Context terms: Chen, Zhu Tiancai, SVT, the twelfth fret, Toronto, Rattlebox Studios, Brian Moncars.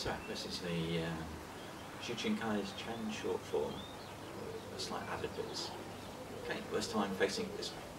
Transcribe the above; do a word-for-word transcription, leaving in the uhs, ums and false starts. So this is the uh, Zhu Tiancai's Chen short form. A slight added bits. Okay, this time facing this way.